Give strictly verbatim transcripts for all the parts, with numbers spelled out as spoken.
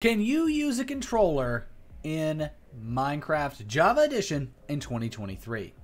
Can you use a controller in Minecraft Java Edition in twenty twenty-three?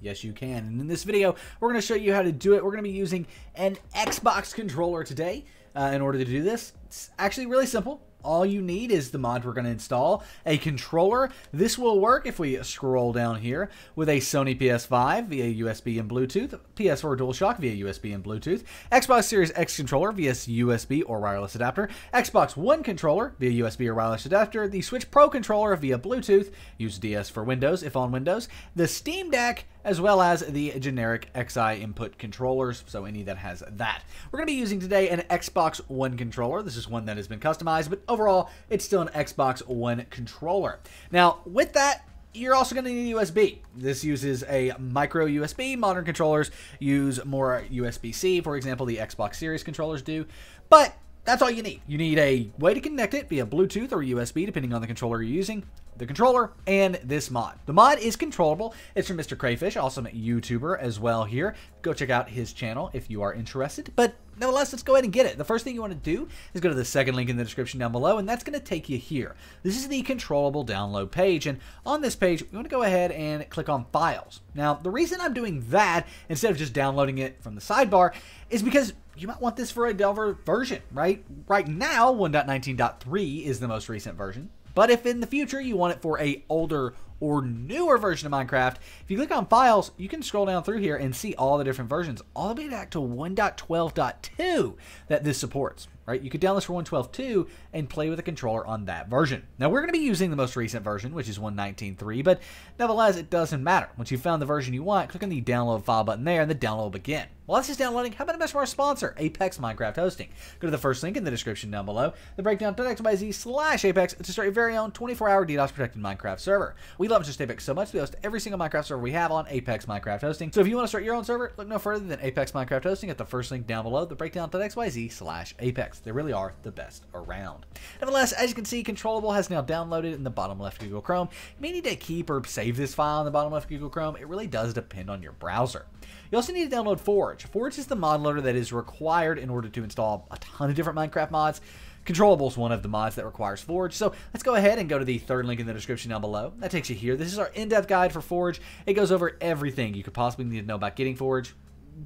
Yes, you can. And in this video, we're going to show you how to do it. We're going to be using an Xbox controller today uh, in order to do this. It's actually really simple. All you need is the mod we're going to install, a controller. This will work if we scroll down here with a Sony P S five via U S B and Bluetooth, P S four DualShock via U S B and Bluetooth, Xbox Series X controller via U S B or wireless adapter, Xbox One controller via U S B or wireless adapter, the Switch Pro controller via Bluetooth, use D S for Windows if on Windows, the Steam Deck, as well as the generic X I input controllers, so any that has that. We're going to be using today an Xbox One controller. This is one that has been customized, but overall, it's still an Xbox One controller. Now, with that, you're also going to need a U S B. This uses a micro U S B. Modern controllers use more U S B C, for example, the Xbox Series controllers do, but that's all you need. You need a way to connect it via Bluetooth or U S B, depending on the controller you're using, the controller, and this mod. The mod is Controllable. It's from Mister Crayfish, awesome YouTuber as well here. Go check out his channel if you are interested. But nonetheless, let's go ahead and get it. The first thing you want to do is go to the second link in the description down below, and that's going to take you here. This is the Controllable download page, and on this page, you want to go ahead and click on Files. Now, the reason I'm doing that instead of just downloading it from the sidebar is because you might want this for a Delver version, right? Right now, one point nineteen point three is the most recent version. But if in the future you want it for a older or newer version of Minecraft, if you click on Files, you can scroll down through here and see all the different versions, all the way back to one point twelve point two that this supports, right? You could download this for one point twelve point two and play with a controller on that version. Now, we're going to be using the most recent version, which is one point nineteen point three, but nevertheless, it doesn't matter. Once you've found the version you want, click on the Download File button there, and the download will begin. While this is downloading, how about a message from our sponsor, Apex Minecraft Hosting? Go to the first link in the description down below, the breakdown.xyz slash apex to start your very own twenty-four hour DDoS protected Minecraft server. We love just Apex so much, we host every single Minecraft server we have on Apex Minecraft Hosting. So if you want to start your own server, look no further than Apex Minecraft Hosting at the first link down below, the breakdown.xyz slash apex. They really are the best around. Nevertheless, as you can see, Controllable has now downloaded in the bottom left of Google Chrome. You may need to keep or save this file in the bottom left of Google Chrome. It really does depend on your browser. You also need to download Forge. Forge is the mod loader that is required in order to install a ton of different Minecraft mods. Controllable is one of the mods that requires Forge. So let's go ahead and go to the third link in the description down below. That takes you here. This is our in-depth guide for Forge. It goes over everything you could possibly need to know about getting Forge.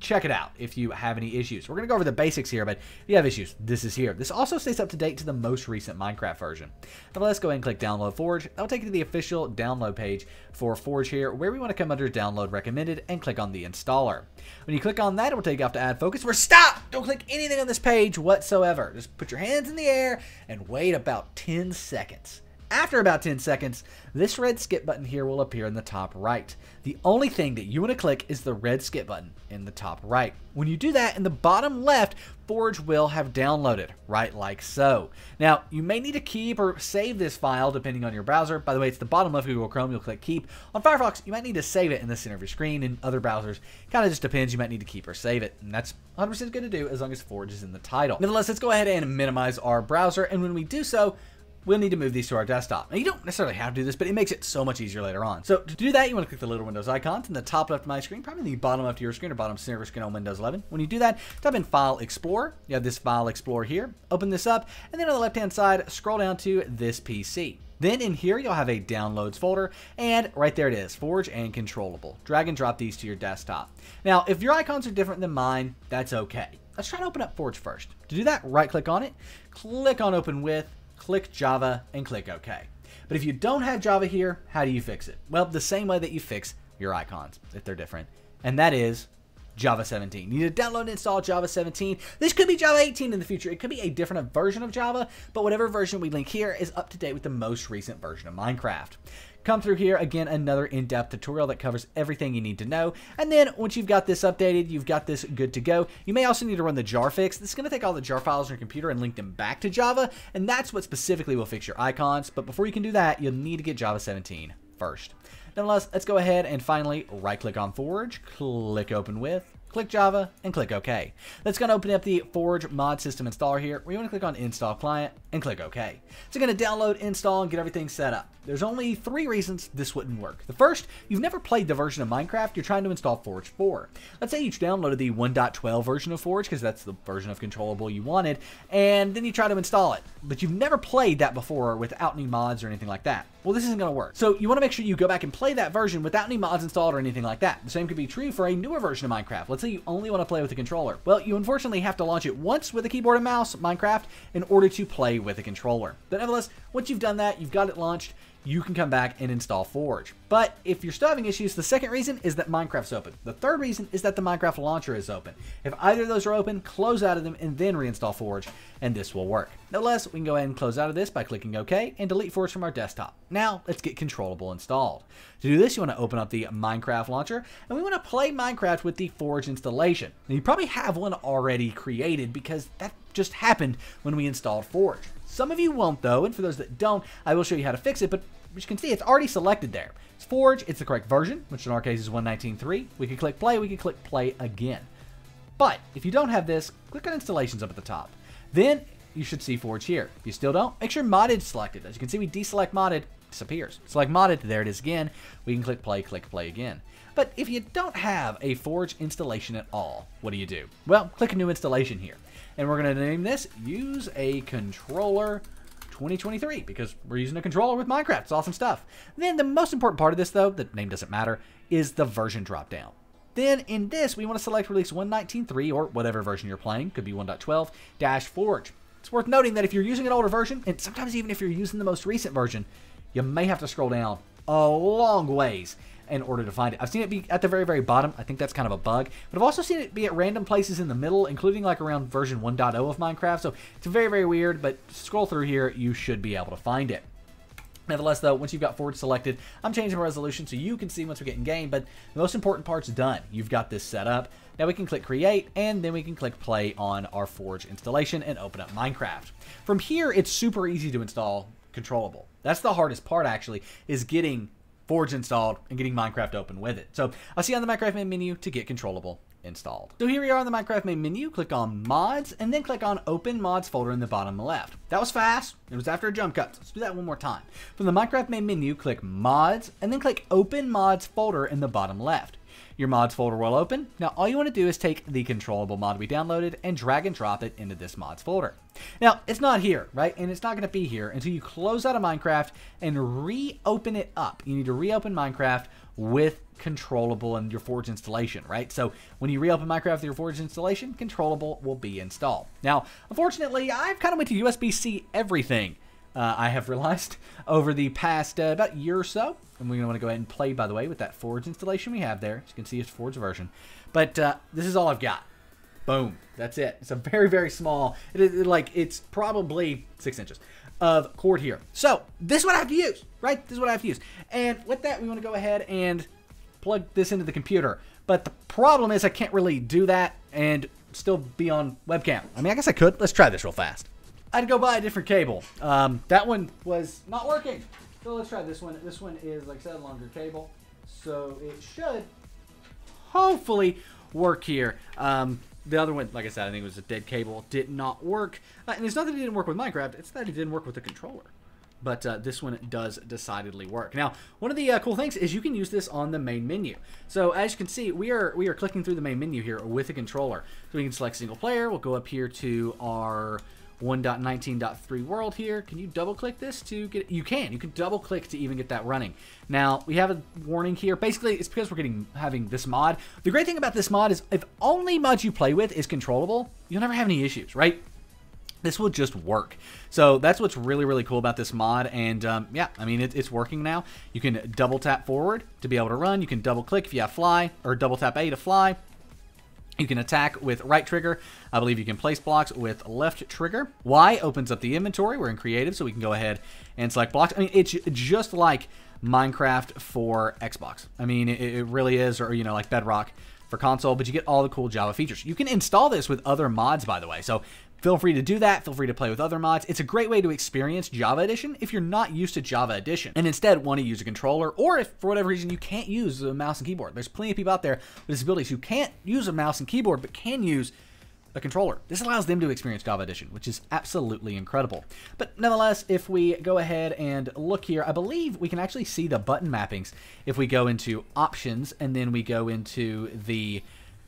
Check it out if you have any issues. We're going to go over the basics here, but if you have issues, this is here. This also stays up to date to the most recent Minecraft version. Now let's go ahead and click Download Forge. That'll take you to the official download page for Forge here, where we want to come under Download Recommended and click on the installer. When you click on that, it will take you off to Add Focus. We're stop! Don't click anything on this page whatsoever. Just put your hands in the air and wait about ten seconds. After about ten seconds, this red skip button here will appear in the top right. The only thing that you want to click is the red skip button in the top right. When you do that, in the bottom left, Forge will have downloaded, right like so. Now, you may need to keep or save this file depending on your browser. By the way, it's the bottom left of Google Chrome. You'll click Keep. On Firefox, you might need to save it in the center of your screen. In other browsers, kind of just depends. You might need to keep or save it, and that's one hundred percent good to do as long as Forge is in the title. Nevertheless, let's go ahead and minimize our browser, and when we do so, we'll need to move these to our desktop. Now, you don't necessarily have to do this, but it makes it so much easier later on. So to do that, you want to click the little Windows icon in the top left of my screen, probably in the bottom left of your screen or bottom center of your screen on Windows eleven. When you do that, type in File Explorer. You have this File Explorer here. Open this up, and then on the left-hand side, scroll down to This P C. Then in here, you'll have a Downloads folder, and right there it is, Forge and Controllable. Drag and drop these to your desktop. Now, if your icons are different than mine, that's okay. Let's try to open up Forge first. To do that, right-click on it, click on Open With, click Java, and click OK. But if you don't have Java here, how do you fix it? Well, the same way that you fix your icons if they're different, and that is Java seventeen. You need to download and install Java seventeen. This could be Java eighteen in the future. It could be a different version of Java, but whatever version we link here is up to date with the most recent version of Minecraft. Come through here, again, another in-depth tutorial that covers everything you need to know. And then once you've got this updated, you've got this good to go. You may also need to run the jar fix. This is going to take all the jar files on your computer and link them back to Java, and that's what specifically will fix your icons. But before you can do that, you'll need to get Java seventeen first. Nonetheless, let's go ahead and finally right-click on Forge, click Open With, click Java, and click OK. That's going to open up the Forge mod system installer here, where you want to click on Install Client and click OK. So you're going to download, install, and get everything set up. There's only three reasons this wouldn't work. The first, you've never played the version of Minecraft you're trying to install Forge for. Let's say you downloaded the one point twelve version of Forge, because that's the version of Controllable you wanted, and then you try to install it, but you've never played that before without any mods or anything like that. Well, this isn't going to work. So you want to make sure you go back and play that version without any mods installed or anything like that. The same could be true for a newer version of Minecraft. Let's say you only want to play with a controller. Well, you unfortunately have to launch it once with a keyboard and mouse, Minecraft, in order to play with a controller. But nevertheless, once you've done that, you've got it launched, you can come back and install Forge. But if you're still having issues, the second reason is that Minecraft's open. The third reason is that the Minecraft launcher is open. If either of those are open, close out of them and then reinstall Forge, and this will work. Nonetheless, we can go ahead and close out of this by clicking OK and delete Forge from our desktop. Now, let's get Controllable installed. To do this, you want to open up the Minecraft launcher, and we want to play Minecraft with the Forge installation. Now, you probably have one already created because that just happened when we installed Forge. Some of you won't though, and for those that don't, I will show you how to fix it, but as you can see, it's already selected there. It's Forge, it's the correct version, which in our case is one point nineteen point three. We can click play, we can click play again. But if you don't have this, click on installations up at the top. Then you should see Forge here. If you still don't, make sure modded is selected. As you can see, we deselect modded, disappears. Select modded, there it is again. We can click play, click play again. But if you don't have a Forge installation at all, what do you do? Well, click a new installation here. And we're going to name this, use a controller twenty twenty-three, because we're using a controller with Minecraft. It's awesome stuff. Then the most important part of this though, the name doesn't matter, is the version dropdown. Then in this, we want to select release one point nineteen point three or whatever version you're playing, could be one point twelve dash Forge. It's worth noting that if you're using an older version, and sometimes even if you're using the most recent version, you may have to scroll down a long ways in order to find it. I've seen it be at the very, very bottom. I think that's kind of a bug, but I've also seen it be at random places in the middle, including like around version one point oh of Minecraft. So it's very, very weird, but scroll through here, you should be able to find it. Nevertheless though, once you've got Forge selected, I'm changing my resolution so you can see once we get in game, but the most important part's done. You've got this set up. Now we can click create, and then we can click play on our Forge installation and open up Minecraft. From here, it's super easy to install Controllable. That's the hardest part actually, is getting Forge installed and getting Minecraft open with it. So I'll see you on the Minecraft main menu to get Controllable installed. So here we are on the Minecraft main menu, click on mods and then click on open mods folder in the bottom left. That was fast, it was after a jump cut, so let's do that one more time. From the Minecraft main menu, click mods and then click open mods folder in the bottom left. Your mods folder will open. Now all you want to do is take the Controllable mod we downloaded and drag and drop it into this mods folder. Now it's not here, right? And it's not going to be here until you close out of Minecraft and reopen it up. You need to reopen Minecraft with Controllable and your Forge installation, right? So when you reopen Minecraft with your Forge installation, Controllable will be installed. Now unfortunately, I've kind of went to U S B C everything. Uh, I have realized over the past uh, about year or so, and we're going to want to go ahead and play, by the way, with that Forge installation we have there. As you can see, it's Forge version. But uh, this is all I've got. Boom. That's it. It's a very, very small, it is, like it's probably six inches of cord here. So this is what I have to use, right? This is what I have to use. And with that, we want to go ahead and plug this into the computer. But the problem is I can't really do that and still be on webcam. I mean, I guess I could. Let's try this real fast. I had to go buy a different cable. Um, that one was not working. So let's try this one. This one is, like I said, a longer cable. So it should hopefully work here. Um, the other one, like I said, I think it was a dead cable. Did not work. Uh, and it's not that it didn't work with Minecraft. It's that it didn't work with the controller. But uh, this one does decidedly work. Now, one of the uh, cool things is you can use this on the main menu. So as you can see, we are we are clicking through the main menu here with a controller. So we can select single player. We'll go up here to our one point nineteen point three world here. Can you double click this to get it? You can. You can double click to even get that running. Now we have a warning here. Basically, it's because we're getting having this mod. The great thing about this mod is if only mod you play with is Controllable, you'll never have any issues, right? This will just work. So that's what's really, really cool about this mod. And um, yeah, I mean, it, it's working now. You can double tap forward to be able to run. You can double click if you have fly, or double tap A to fly. You can attack with right trigger. I believe you can place blocks with left trigger. Y opens up the inventory. We're in creative, so we can go ahead and select blocks. I mean, it's just like Minecraft for Xbox. I mean, it, it really is, or, you know, like Bedrock for console, but you get all the cool Java features. You can install this with other mods, by the way. So Feel free to do that. Feel free to play with other mods. It's a great way to experience Java Edition if you're not used to Java Edition and instead want to use a controller, or if for whatever reason you can't use a mouse and keyboard. There's plenty of people out there with disabilities who can't use a mouse and keyboard but can use a controller. This allows them to experience Java Edition, which is absolutely incredible. But nonetheless, if we go ahead and look here, I believe we can actually see the button mappings if we go into options and then we go into the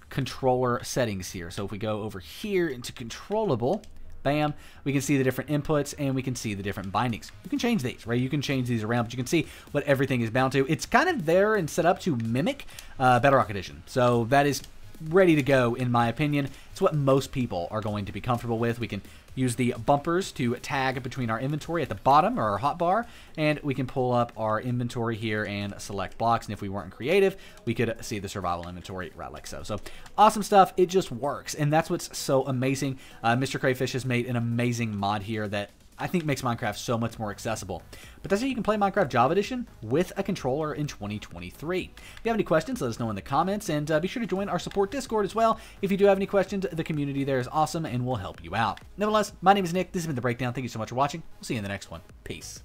controller settings here. So if we go over here into controllable, bam, we can see the different inputs and we can see the different bindings. You can change these, right? You can change these around, but you can see what everything is bound to. It's kind of there and set up to mimic uh, Bedrock Edition. So that is ready to go, in my opinion. It's what most people are going to be comfortable with. We can use the bumpers to tag between our inventory at the bottom, or our hotbar, and we can pull up our inventory here and select blocks. And if we weren't creative, we could see the survival inventory right like so. So awesome stuff. It just works, and that's what's so amazing. Uh, Mister Crayfish has made an amazing mod here that I think makes Minecraft so much more accessible. But that's how you can play Minecraft Java Edition with a controller in twenty twenty-three. If you have any questions, let us know in the comments, and uh, be sure to join our support Discord as well. If you do have any questions, the community there is awesome and will help you out. Nevertheless, my name is Nick. This has been The Breakdown. Thank you so much for watching. We'll see you in the next one. Peace.